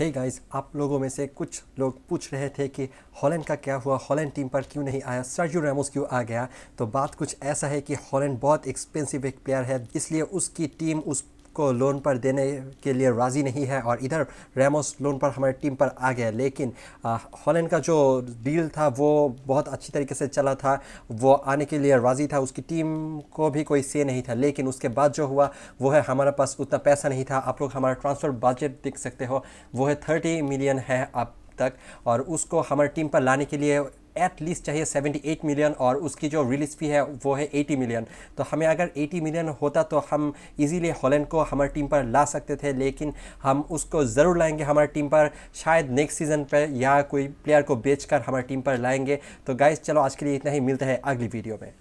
Hey guys, आप लोगों में से कुछ लोग पूछ रहे थे कि हॉलैंड का क्या हुआ, हॉलैंड टीम पर क्यों नहीं आया, सर्जियो रैमोस क्यों आ गया। तो बात कुछ ऐसा है कि हॉलैंड बहुत एक्सपेंसिव एक प्लेयर है, इसलिए उसकी टीम उसको लोन पर देने के लिए राज़ी नहीं है और इधर रैमोस लोन पर हमारी टीम पर आ गया। लेकिन हॉलैंड का जो डील था वो बहुत अच्छी तरीके से चला था, वो आने के लिए राज़ी था, उसकी टीम को भी कोई से नहीं था। लेकिन उसके बाद जो हुआ वो है, हमारे पास उतना पैसा नहीं था। आप लोग हमारा ट्रांसफ़र बजट देख सकते हो, वो है 30 मिलियन है अब तक, और उसको हमारी टीम पर लाने के लिए एटलीस्ट चाहिए 78 मिलियन और उसकी जो रिलीज फी है वो है 80 मिलियन। तो हमें अगर 80 मिलियन होता तो हम इजीली हॉलैंड को हमारी टीम पर ला सकते थे, लेकिन हम उसको ज़रूर लाएंगे हमारी टीम पर, शायद नेक्स्ट सीज़न पर या कोई प्लेयर को बेचकर हमारी टीम पर लाएंगे। तो गाइस चलो आज के लिए इतना ही, मिलता है अगली वीडियो में।